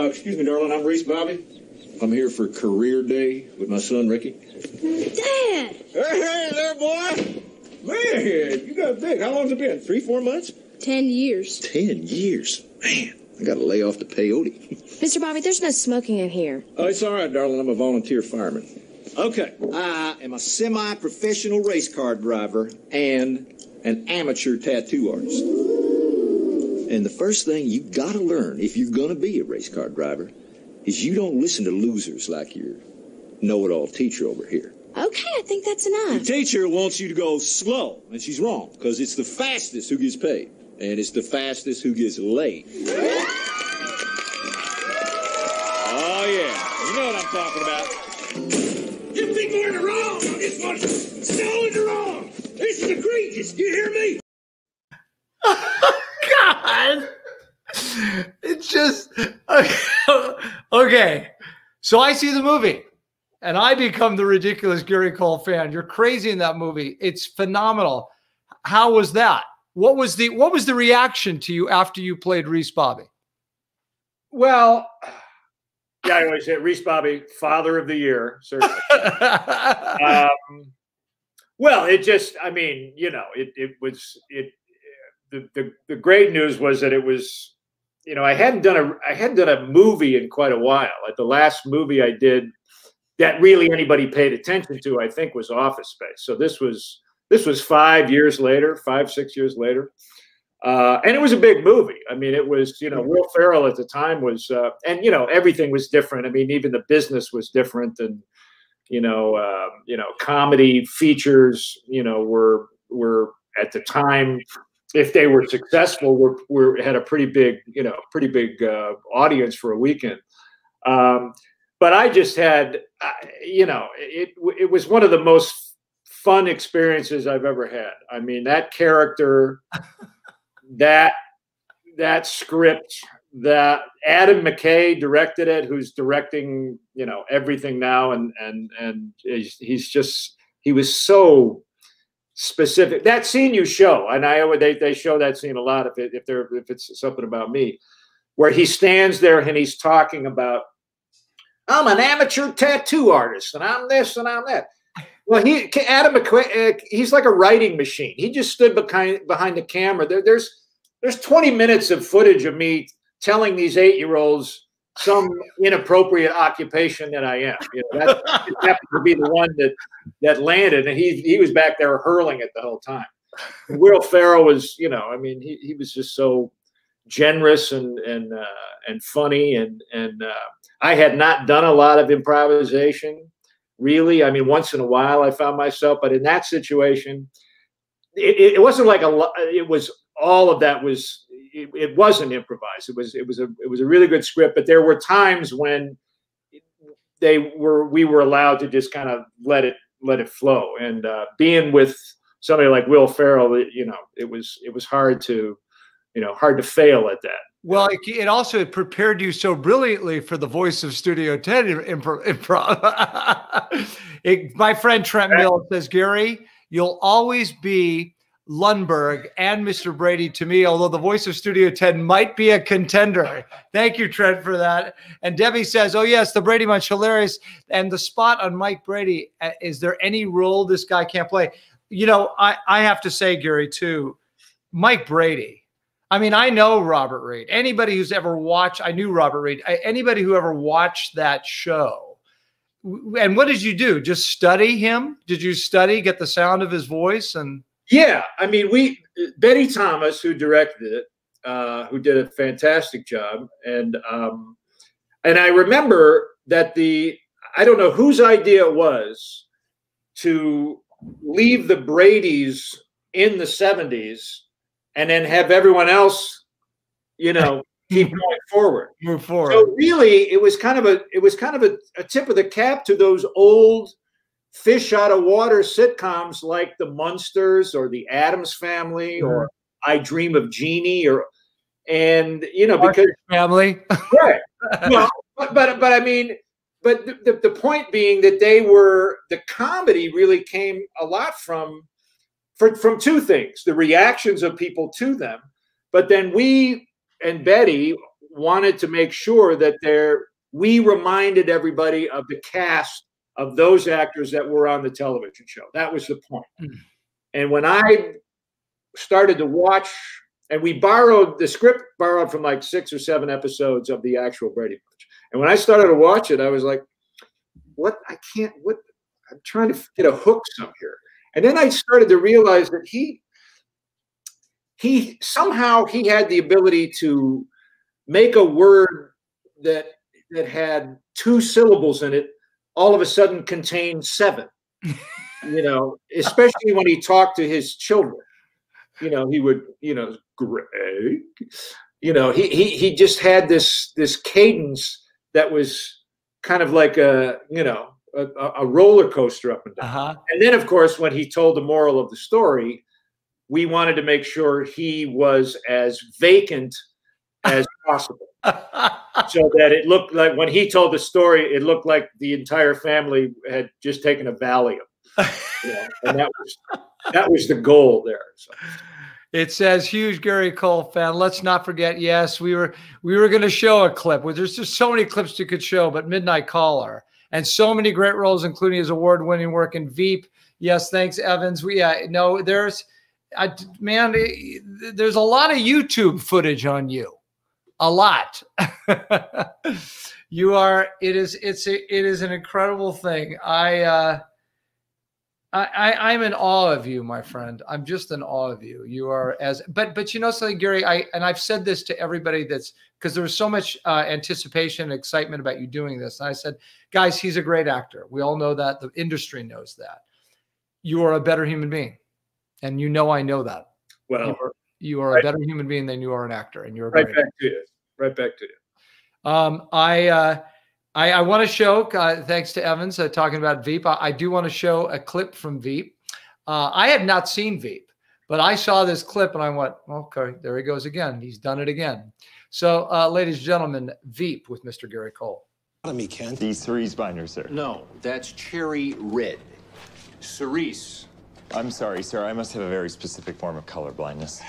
Uh, excuse me, darling, I'm Reese Bobby. I'm here for career day with my son, Ricky. Dad! Hey, hey there, boy! Man, you got big. How long's it been? Three, four months? Ten years. Ten years? Man, I got to lay off the peyote. Mister Bobby, there's no smoking in here. Oh, it's all right, darling. I'm a volunteer fireman. Okay. I am a semi-professional race car driver and an amateur tattoo artist. And the first thing you got to learn if you're going to be a race car driver is you don't listen to losers like your know-it-all teacher over here. Okay, I think that's enough. Your teacher wants you to go slow, and she's wrong, because it's the fastest who gets paid, and it's the fastest who gets laid. Oh, yeah. You know what I'm talking about. You people are in the wrong on this one. So in the wrong. This is egregious. You hear me? God. It's just, okay, so I see the movie, and I become the ridiculous Gary Cole fan. You're crazy in that movie. It's phenomenal. How was that? What was the what was the reaction to you after you played Reese Bobby? Well, yeah, I always say Reese Bobby, Father of the Year, certainly. um, well, it just, I mean, you know, it it was it. The, the the great news was that it was, you know, I hadn't done a I hadn't done a movie in quite a while. Like the last movie I did that really anybody paid attention to, I think, was Office Space. So this was this was five years later, five six years later, uh, and it was a big movie. I mean, it was, you know, Will Ferrell at the time was, uh, and you know, everything was different. I mean, even the business was different, and you know, uh, you know, comedy features, you know, were were at the time, if they were successful, we're, we're had a pretty big, you know, pretty big uh, audience for a weekend. Um, but I just had, uh, you know, it it was one of the most fun experiences I've ever had. I mean, that character, that that script, that Adam McKay directed it, who's directing, you know, everything now, and and and he's just he was so specific. That scene you show, and I they they show that scene a lot if it, if they're if it's something about me, where he stands there and he's talking about, I'm an amateur tattoo artist and I'm this and I'm that. Well, he Adam McQuay, he's like a writing machine. He just stood behind behind the camera. There, there's there's twenty minutes of footage of me telling these eight year olds some inappropriate occupation that I am. You know, that happened to be the one that that landed, and he he was back there hurling it the whole time. And Will Ferrell was, you know, I mean, he he was just so generous and and uh, and funny, and and uh, I had not done a lot of improvisation, really. I mean, once in a while I found myself, but in that situation, it, it wasn't like a. It was all of that was. It, it wasn't improvised. It was it was a it was a really good script, but there were times when they were we were allowed to just kind of let it let it flow. And uh, being with somebody like Will Ferrell, it, you know, it was it was hard to, you know, hard to fail at that. Well, it, it also prepared you so brilliantly for the voice of Studio Tenn impro improv. It, my friend Trent Mill says, Gary, you'll always be Lundberg and Mister Brady to me, although the voice of Studio Tenn might be a contender. Thank you, Trent, for that. And Debbie says, oh, yes, the Brady Bunch, hilarious. And the spot on Mike Brady, is there any role this guy can't play? You know, I, I have to say, Gary, too, Mike Brady. I mean, I know Robert Reed. Anybody who's ever watched, I knew Robert Reed. I, anybody who ever watched that show. And what did you do? Just study him? Did you study, get the sound of his voice? And yeah, I mean, we Betty Thomas, who directed it, uh, who did a fantastic job, and um, and I remember that the I don't know whose idea it was to leave the Brady's in the seventies and then have everyone else, you know, keep going forward. Move forward. So really it was kind of a it was kind of a, a tip of the cap to those old fish out of water sitcoms like the Munsters or the Addams Family, mm-hmm. or I Dream of Jeannie, or and you know, because Family. Right. Well, but, but but I mean, but the, the point being that they were, the comedy really came a lot from for, from two things: the reactions of people to them, but then we and Betty wanted to make sure that there we reminded everybody of the cast of those actors that were on the television show. That was the point. Mm. And when I started to watch, and we borrowed, the script borrowed from like six or seven episodes of the actual Brady Bunch. And when I started to watch it, I was like, what, I can't, what, I'm trying to get a hook somewhere here. And then I started to realize that he, he, somehow he had the ability to make a word that, that had two syllables in it, all of a sudden contain seven, you know, especially when he talked to his children. You know, he would, you know, Greg, you know, he, he, he just had this, this cadence that was kind of like a, you know, a, a roller coaster up and down. Uh-huh. And then, of course, when he told the moral of the story, we wanted to make sure he was as vacant as possible. So that it looked like when he told the story, it looked like the entire family had just taken a Valium. You know, and that was, that was the goal there. So. It says, huge Gary Cole fan. Let's not forget. Yes, we were we were going to show a clip. Where there's just so many clips you could show, but Midnight Caller and so many great roles, including his award-winning work in Veep. Yes, thanks, Evans. We uh, no, there's I, man, there's a lot of YouTube footage on you, a lot. You are. It is. It's. A, it is an incredible thing. I. Uh, I, I, I'm in awe of you, my friend. I'm just in awe of you. You are as, but, but you know something, Gary, I, and I've said this to everybody that's, because there was so much uh, anticipation and excitement about you doing this. And I said, guys, he's a great actor. We all know that. The industry knows that. You are a better human being. And you know, I know that. Well, you are, you are right, a better human being than you are an actor. And you're a right back actor. to you. Right back to you. Um, I, uh, I, I want to show, uh, thanks to Evans, uh, talking about Veep, I, I do want to show a clip from Veep. Uh, I had not seen Veep, but I saw this clip and I went, okay, there he goes again. He's done it again. So, uh, ladies and gentlemen, Veep with Mister Gary Cole. Me, Ken. These cerise binders, sir. No, that's cherry red. Cerise. I'm sorry, sir. I must have a very specific form of color blindness.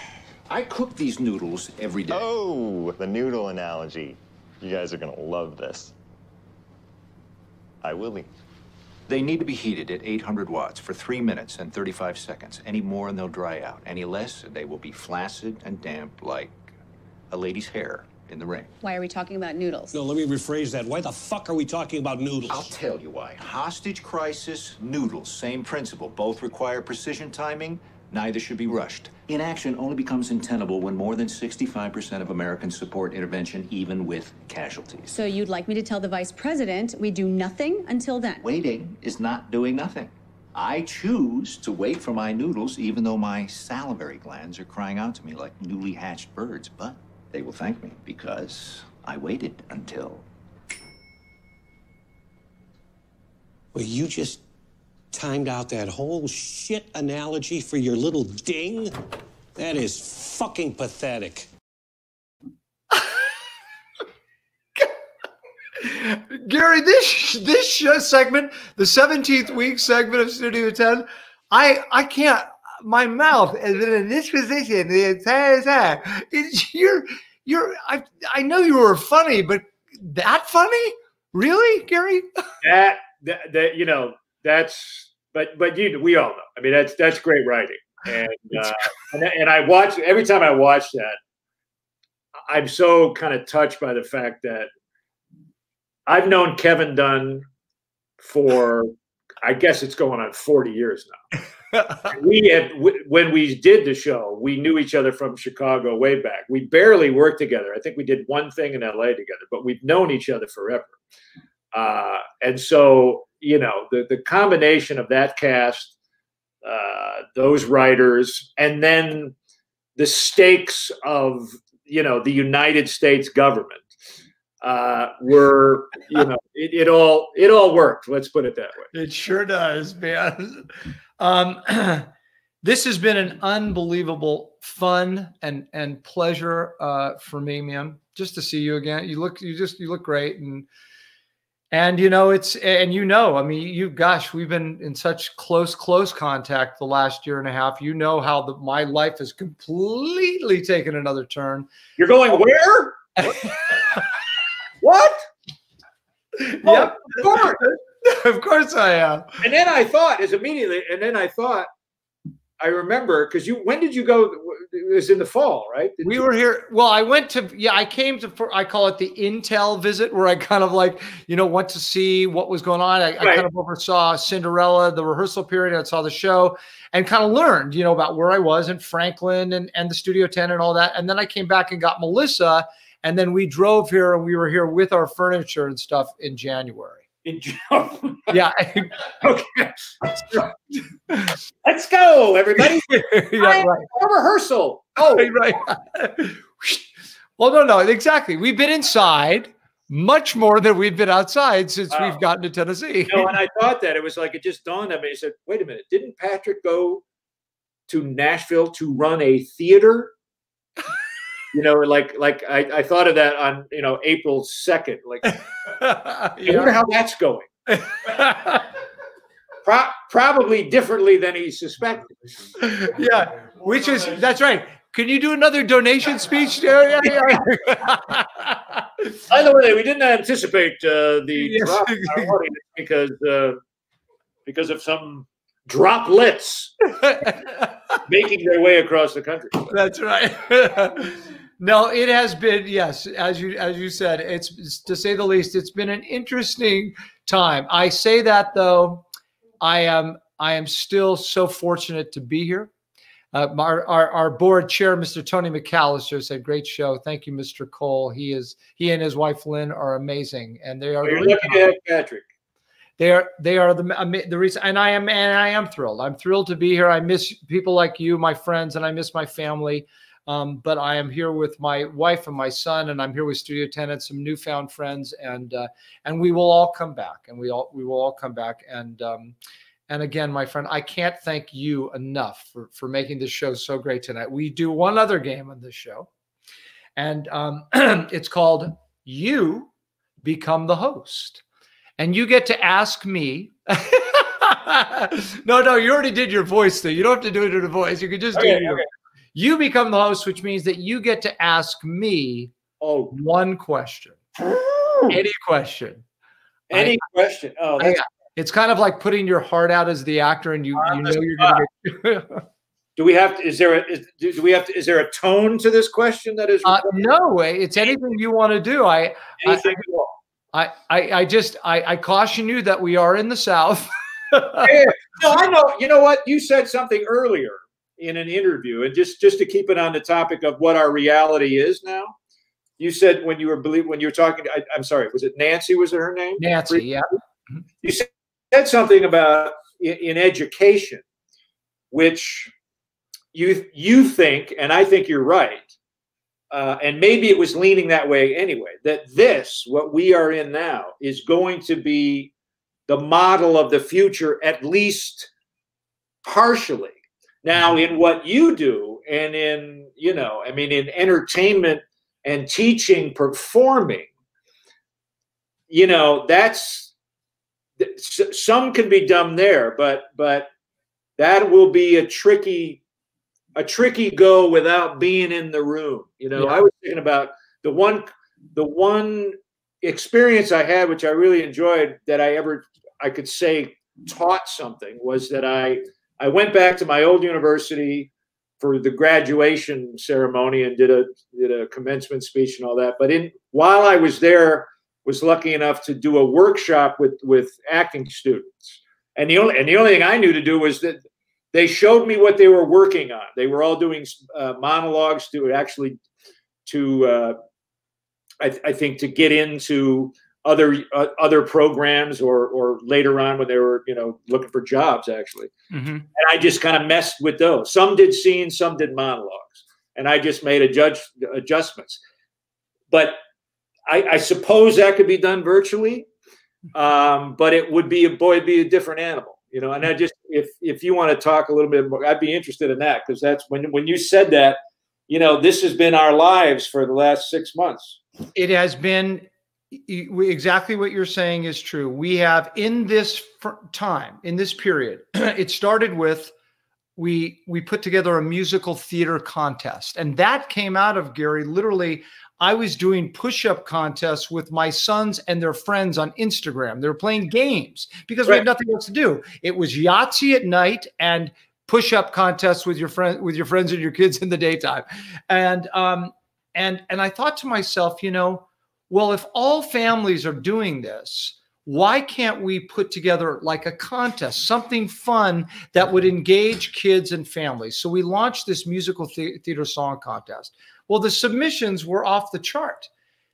I cook these noodles every day. Oh, the noodle analogy. You guys are going to love this. I will eat. They need to be heated at eight hundred watts for three minutes and thirty-five seconds. Any more and they'll dry out. Any less, they will be flaccid and damp like a lady's hair in the rain. Why are we talking about noodles? No, let me rephrase that. Why the fuck are we talking about noodles? I'll tell you why. Hostage crisis, noodles, same principle. Both require precision timing. Neither should be rushed. Inaction only becomes untenable when more than sixty-five percent of Americans support intervention, even with casualties. So you'd like me to tell the vice president we do nothing until then? Waiting is not doing nothing. I choose to wait for my noodles, even though my salivary glands are crying out to me like newly hatched birds. But they will thank me because I waited until... Well, you just... timed out that whole shit analogy for your little ding? That is fucking pathetic. Gary, this this show segment, the seventeenth week segment of Studio Tenn, I I can't. My mouth has been in this position the entire time. It's, you're you're. I I know you were funny, but that funny? Really, Gary? That that, that you know. That's, but, but you, we all know, I mean, that's, that's great writing. And, uh, and, and I watch, every time I watch that, I'm so kind of touched by the fact that I've known Kevin Dunn for, I guess it's going on forty years now. We had, when we did the show, we knew each other from Chicago way back. We barely worked together. I think we did one thing in L A together, but we've known each other forever. Uh, and so, you know, the, the combination of that cast, uh, those writers, and then the stakes of, you know, the United States government uh, were, you know, it, it all it all worked. Let's put it that way. It sure does, man. Um, this has been an unbelievable fun and and pleasure uh, for me, man. Just to see you again. You look, you just, you look great, and. And, you know, it's, and you know, I mean, you, gosh, we've been in such close, close contact the last year and a half. You know how the, my life has completely taken another turn. You're going where? What? Yep. Oh, of course. Of course I am. And then I thought, is immediately, and then I thought, I remember, because you, when did you go? It was in the fall, right? Did we you? were here. Well, I went to, yeah, I came to, I call it the Intel visit, where I kind of like, you know, went to see what was going on. I, right. I kind of oversaw Cinderella, the rehearsal period. I saw the show and kind of learned, you know, about where I was in Franklin and, and the Studio Tenn and all that. And then I came back and got Melissa, and then we drove here, and we were here with our furniture and stuff in January. Yeah. Okay. Let's go, everybody. Yeah, right. Rehearsal. Oh, right. Well, no, no, exactly. We've been inside much more than we've been outside since wow. we've gotten to Tennessee. No, and I thought that it was like it just dawned on me. I said, "Wait a minute! Didn't Patrick go to Nashville to run a theater?" You know, like, like I, I thought of that on, you know, April second. Like, yeah. I wonder how that's going. Pro probably differently than he suspected. Yeah, which is, that's right. Can you do another donation speech there? Yeah, yeah. By the way, we didn't anticipate uh, the yes. drop in our audience because, uh, because of some droplets making their way across the country. That's right. No, it has been, yes, as you as you said, it's, it's to say the least, it's been an interesting time. I say that though, I am I am still so fortunate to be here. Uh, our, our our board chair, Mister Tony McAllister, said, "Great show, thank you, Mister Cole. He is he and his wife Lynn are amazing, and they are." Well, you're lucky to have Patrick. They are, they are the, the reason, and I am, and I am thrilled. I'm thrilled to be here. I miss people like you, my friends, and I miss my family. Um, but I am here with my wife and my son, and I'm here with Studio Tenn and some newfound friends, and uh, and we will all come back, and we all we will all come back. And um, and again, my friend, I can't thank you enough for for making this show so great tonight. We do one other game on this show, and um, it's called You Become the Host. And you get to ask me. No, no, you already did your voice, though. You don't have to do it in a voice. You can just okay, do it. Okay. You become the host, which means that you get to ask me oh. one question. Ooh. Any question. Any I, question. Oh, that's I, it's kind of like putting your heart out as the actor, and you, you know you're going to get. Do we have to, is there a, is, do we have to, is there a tone to this question that is? Uh, no, it's anything you want to do. I, anything you want. I, I, I just, I, I caution you that we are in the South. Yeah. No, I know. You know what? You said something earlier in an interview, and just, just to keep it on the topic of what our reality is now, you said when you were, believe when you were talking, to, I, I'm sorry, was it Nancy? Was it her name? Nancy, yeah. You said, said something about in, in education, which you, you think, and I think you're right, Uh, and maybe it was leaning that way anyway, that this, what we are in now, is going to be the model of the future, at least partially. Now, in what you do and in, you know, I mean, in entertainment and teaching, performing, you know, that's, some can be done there, but, but that will be a tricky a tricky go without being in the room. You know, yeah. I was thinking about the one, the one experience I had, which I really enjoyed that I ever, I could say taught something, was that I, I went back to my old university for the graduation ceremony and did a, did a commencement speech and all that. But in, while I was there, was lucky enough to do a workshop with, with acting students. And the only, and the only thing I knew to do was that, they showed me what they were working on. They were all doing uh, monologues to actually, to uh, I, th I think to get into other uh, other programs, or or later on when they were, you know, looking for jobs, actually. Mm-hmm. And I just kind of messed with those. Some did scenes, some did monologues, and I just made adjust adjustments. But I, I suppose that could be done virtually, um, but it would be a boy, it'd be a different animal, you know. And I just, if if you want to talk a little bit more, I'd be interested in that, because that's when when you said that, you know, this has been our lives for the last six months. It has been. Exactly what you're saying is true. We have, in this time, in this period, it started with we we put together a musical theater contest, and that came out of Gary. Literally, I was doing push-up contests with my sons and their friends on Instagram. They were playing games because right. we had nothing else to do. It was Yahtzee at night and push-up contests with your friend with your friends and your kids in the daytime. And um and and I thought to myself, you know, well, if all families are doing this, why can't we put together like a contest, something fun that would engage kids and families? So we launched this musical theater song contest. Well, the submissions were off the chart.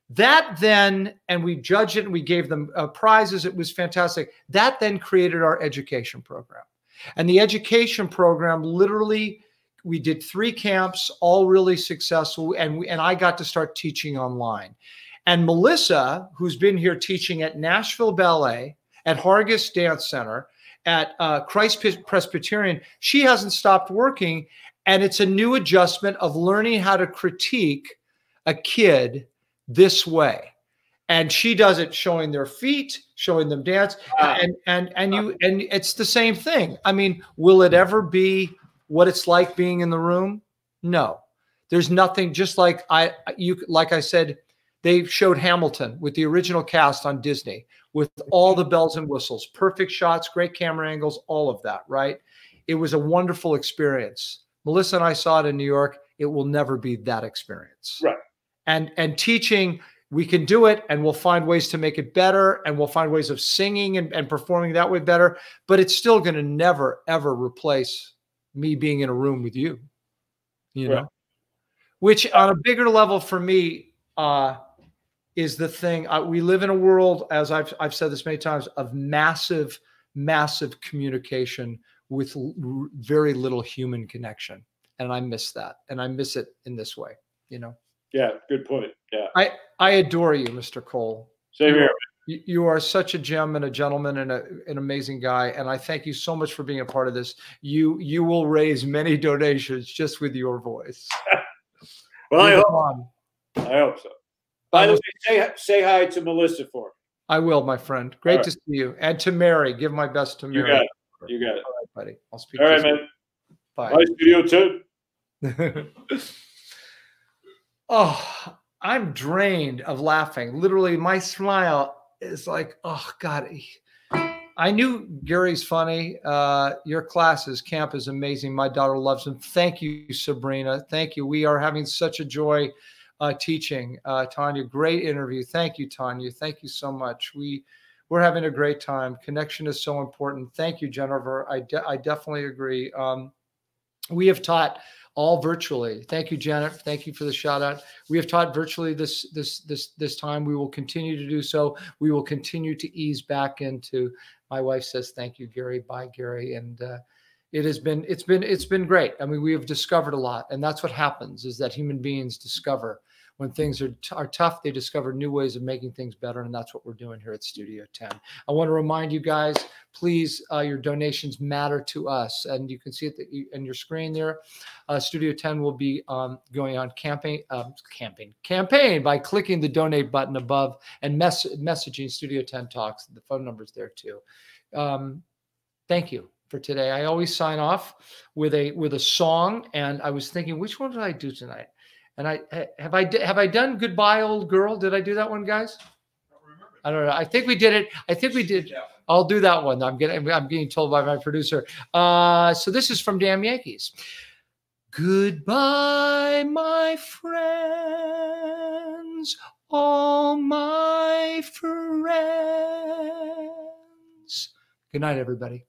That then, and we judged it and we gave them uh, prizes. It was fantastic. That then created our education program. And the education program literally, we did three camps, all really successful. And, we, and I got to start teaching online. And Melissa, who's been here teaching at Nashville Ballet, at Hargis Dance Center, at uh, Christ Presbyterian, she hasn't stopped working. And it's a new adjustment of learning how to critique a kid this way. And she does it showing their feet, showing them dance. Wow. And, and, and, you, and it's the same thing. I mean, will it ever be what it's like being in the room? No. There's nothing, just like I, you, like I said, they showed Hamilton with the original cast on Disney with all the bells and whistles, perfect shots, great camera angles, all of that, right? It was a wonderful experience. Melissa and I saw it in New York. It will never be that experience. Right. And, and teaching, we can do it, and we'll find ways to make it better, and we'll find ways of singing and, and performing that way better, but it's still going to never, ever replace me being in a room with you, you right. know? Which on a bigger level for me, uh, is the thing. Uh, we live in a world, as I've, I've said this many times, of massive, massive communication with l very little human connection. And I miss that. And I miss it in this way, you know? Yeah, good point. Yeah. I, I adore you, Mister Cole. Same here. You, you are such a gem and a gentleman and a, an amazing guy. And I thank you so much for being a part of this. You, you will raise many donations just with your voice. Well, I hope, on. I hope so. By the way, say, say hi to Melissa for me. I will, my friend. Great right. to see you. And to Mary. Give my best to Mary. You got it. You got it. All right, buddy. I'll speak All to right, you. All right, man. Bye. Bye, Studio Tenn. Oh, I'm drained of laughing. Literally, my smile is like, oh, God. I knew Gary's funny. Uh, your classes, camp is amazing. My daughter loves him. Thank you, Sabrina. Thank you. We are having such a joy. Uh, teaching, uh, Tanya, great interview. Thank you, Tanya. Thank you so much. We, we're having a great time. Connection is so important. Thank you, Jennifer. I, de I definitely agree. Um, we have taught all virtually. Thank you, Janet. Thank you for the shout out. We have taught virtually this, this, this, this time. We will continue to do so. We will continue to ease back into, my wife says, thank you, Gary. Bye, Gary. And, uh, It has been, it's been, it's been great. I mean, we have discovered a lot, and that's what happens, is that human beings discover when things are, are tough, they discover new ways of making things better. And that's what we're doing here at Studio Tenn. I want to remind you guys, please, uh, your donations matter to us. And you can see it the, in your screen there. Uh, Studio Tenn will be um, going on campaign, um, campaign, campaign by clicking the donate button above and mess messaging Studio Tenn Talks. The phone number's there too. Um, thank you for today. I always sign off with a with a song, and I was thinking, which one did I do tonight? And I have I have I done Goodbye Old Girl? Did I do that one, guys? I don't know. I think we did it. I think we did. I'll do that one. I'm getting I'm getting told by my producer. Uh, so this is from Damn Yankees. Goodbye, my friends, all my friends. Good night, everybody.